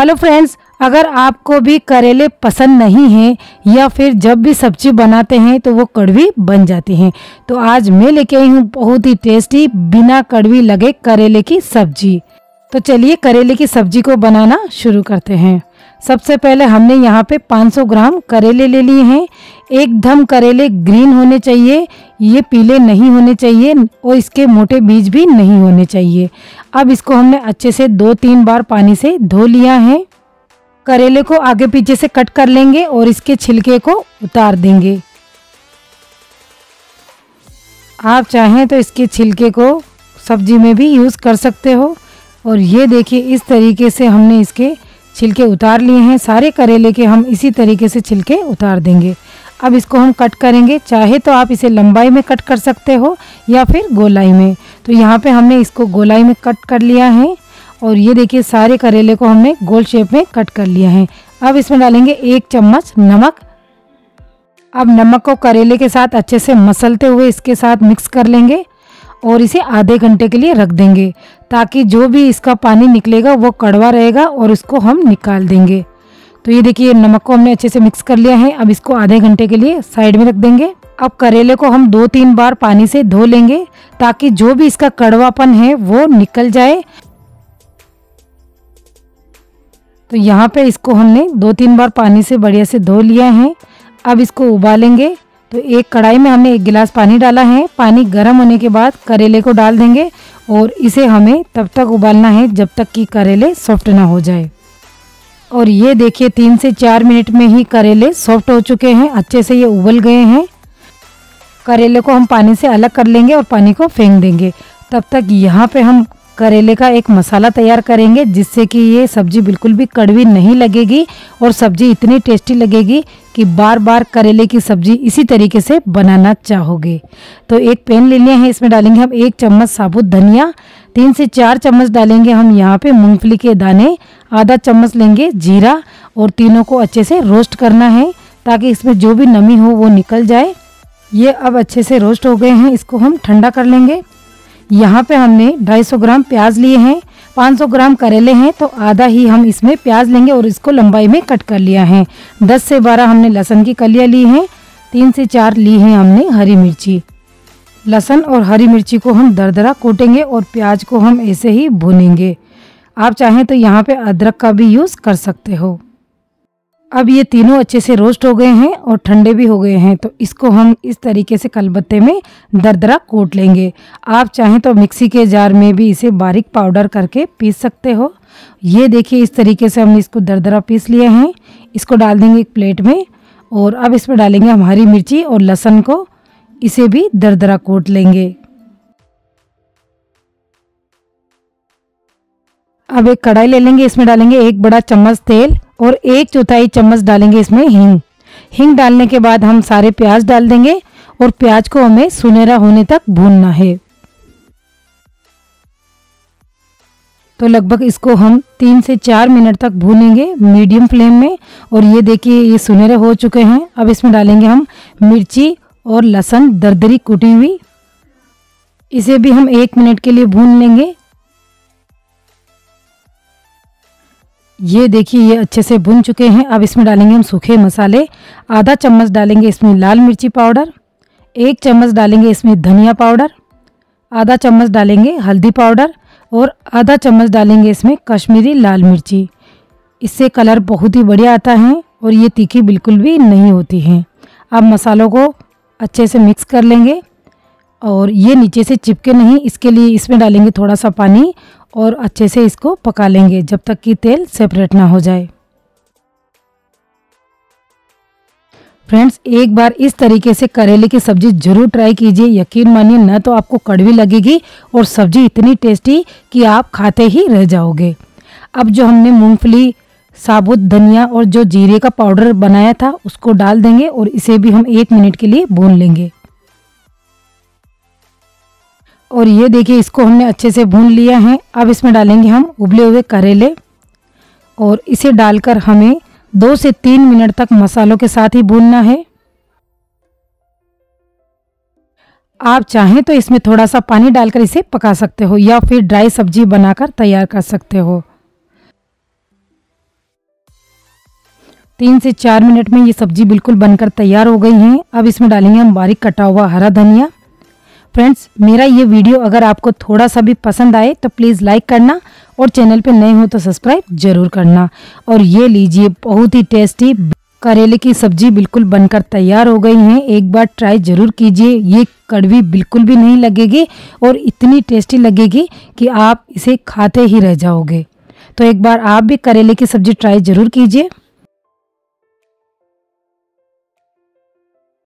Hello friends, अगर आपको भी करेले पसंद नहीं है या फिर जब भी सब्जी बनाते हैं तो वो कड़वी बन जाती हैं, तो आज मैं लेके आई हूँ बहुत ही टेस्टी बिना कड़वी लगे करेले की सब्जी। तो चलिए करेले की सब्जी को बनाना शुरू करते हैं। सबसे पहले हमने यहाँ पे 500 ग्राम करेले ले लिए हैं। एकदम करेले ग्रीन होने चाहिए, ये पीले नहीं होने चाहिए और इसके मोटे बीज भी नहीं होने चाहिए। अब इसको हमने अच्छे से 2-3 बार पानी से धो लिया है। करेले को आगे पीछे से कट कर लेंगे और इसके छिलके को उतार देंगे। आप चाहें तो इसके छिलके को सब्जी में भी यूज़ कर सकते हो। और ये देखिए, इस तरीके से हमने इसके छिलके उतार लिए हैं। सारे करेले के हम इसी तरीके से छिलके उतार देंगे। अब इसको हम कट करेंगे। चाहे तो आप इसे लंबाई में कट कर सकते हो या फिर गोलाई में। तो यहाँ पे हमने इसको गोलाई में कट कर लिया है और ये देखिए सारे करेले को हमने गोल शेप में कट कर लिया है। अब इसमें डालेंगे 1 चम्मच नमक। अब नमक को करेले के साथ अच्छे से मसलते हुए इसके साथ मिक्स कर लेंगे और इसे आधे घंटे के लिए रख देंगे, ताकि जो भी इसका पानी निकलेगा वो कड़वा रहेगा और उसको हम निकाल देंगे। तो ये देखिए नमक को हमने अच्छे से मिक्स कर लिया है। अब इसको आधे घंटे के लिए साइड में रख देंगे। अब करेले को हम 2-3 बार पानी से धो लेंगे, ताकि जो भी इसका कड़वापन है वो निकल जाए। तो यहाँ पे इसको हमने 2-3 बार पानी से बढ़िया से धो लिया है। अब इसको उबालेंगे। तो एक कढ़ाई में हमने 1 गिलास पानी डाला है। पानी गर्म होने के बाद करेले को डाल देंगे और इसे हमें तब तक उबालना है जब तक कि करेले सॉफ्ट ना हो जाए। और ये देखिए 3 से 4 मिनट में ही करेले सॉफ्ट हो चुके हैं, अच्छे से ये उबल गए हैं। करेले को हम पानी से अलग कर लेंगे और पानी को फेंक देंगे। तब तक यहाँ पे हम करेले का एक मसाला तैयार करेंगे, जिससे कि ये सब्ज़ी बिल्कुल भी कड़वी नहीं लगेगी और सब्ज़ी इतनी टेस्टी लगेगी कि बार बार करेले की सब्ज़ी इसी तरीके से बनाना चाहोगे। तो एक पैन ले लिया है, इसमें डालेंगे हम 1 चम्मच साबुत धनिया, 3 से 4 चम्मच डालेंगे हम यहाँ पे मूंगफली के दाने, आधा चम्मच लेंगे जीरा और तीनों को अच्छे से रोस्ट करना है, ताकि इसमें जो भी नमी हो वो निकल जाए। ये अब अच्छे से रोस्ट हो गए हैं, इसको हम ठंडा कर लेंगे। यहाँ पे हमने 250 ग्राम प्याज लिए हैं। 500 ग्राम करेले हैं तो आधा ही हम इसमें प्याज लेंगे और इसको लंबाई में कट कर लिया है। 10 से 12 हमने लहसुन की कलियाँ ली हैं। 3 से 4 ली हैं हमने हरी मिर्ची। लहसुन और हरी मिर्ची को हम दरदरा कूटेंगे और प्याज को हम ऐसे ही भूनेंगे। आप चाहें तो यहाँ पे अदरक का भी यूज़ कर सकते हो। अब ये तीनों अच्छे से रोस्ट हो गए हैं और ठंडे भी हो गए हैं, तो इसको हम इस तरीके से खलबत्ते में दरदरा कूट लेंगे। आप चाहें तो मिक्सी के जार में भी इसे बारीक पाउडर करके पीस सकते हो। ये देखिए इस तरीके से हमने इसको दरदरा पीस लिए हैं। इसको डाल देंगे एक प्लेट में और अब इसमें डालेंगे हम हरी मिर्ची और लहसुन को, इसे भी दरदरा कूट लेंगे। अब एक कढ़ाई ले लेंगे, इसमें डालेंगे 1 बड़ा चम्मच तेल और 1/4 चम्मच डालेंगे इसमें हींग। हींग डालने के बाद हम सारे प्याज डाल देंगे और प्याज को हमें सुनहरा होने तक भूनना है। तो लगभग इसको हम 3 से 4 मिनट तक भूनेंगे मीडियम फ्लेम में। और ये देखिए ये सुनहरे हो चुके हैं। अब इसमें डालेंगे हम मिर्ची और लहसुन दरदरी कुटी हुई, इसे भी हम 1 मिनट के लिए भून लेंगे। ये देखिए ये अच्छे से भुन चुके हैं। अब इसमें डालेंगे हम सूखे मसाले। आधा चम्मच डालेंगे इसमें लाल मिर्ची पाउडर, 1 चम्मच डालेंगे इसमें धनिया पाउडर, आधा चम्मच डालेंगे हल्दी पाउडर और आधा चम्मच डालेंगे इसमें कश्मीरी लाल मिर्ची। इससे कलर बहुत ही बढ़िया आता है और ये तीखी बिल्कुल भी नहीं होती है। अब मसालों को अच्छे से मिक्स कर लेंगे और ये नीचे से चिपके नहीं, इसके लिए इसमें डालेंगे थोड़ा सा पानी और अच्छे से इसको पका लेंगे जब तक कि तेल सेपरेट ना हो जाए। फ्रेंड्स, एक बार इस तरीके से करेले की सब्ज़ी ज़रूर ट्राई कीजिए। यकीन मानिए ना तो आपको कड़वी लगेगी और सब्ज़ी इतनी टेस्टी कि आप खाते ही रह जाओगे। अब जो हमने मूंगफली, साबुत धनिया और जो जीरे का पाउडर बनाया था उसको डाल देंगे और इसे भी हम 1 मिनट के लिए भून लेंगे। और ये देखिए इसको हमने अच्छे से भून लिया है। अब इसमें डालेंगे हम उबले हुए करेले और इसे डालकर हमें 2 से 3 मिनट तक मसालों के साथ ही भूनना है। आप चाहें तो इसमें थोड़ा सा पानी डालकर इसे पका सकते हो या फिर ड्राई सब्जी बनाकर तैयार कर सकते हो। 3 से 4 मिनट में ये सब्जी बिल्कुल बनकर तैयार हो गई है। अब इसमें डालेंगे हम बारीक कटा हुआ हरा धनिया। फ्रेंड्स, मेरा ये वीडियो अगर आपको थोड़ा सा भी पसंद आए तो प्लीज़ लाइक करना और चैनल पे नए हो तो सब्सक्राइब जरूर करना। और ये लीजिए, बहुत ही टेस्टी करेले की सब्जी बिल्कुल बनकर तैयार हो गई है। एक बार ट्राई ज़रूर कीजिए, ये कड़वी बिल्कुल भी नहीं लगेगी और इतनी टेस्टी लगेगी कि आप इसे खाते ही रह जाओगे। तो एक बार आप भी करेले की सब्जी ट्राई ज़रूर कीजिए।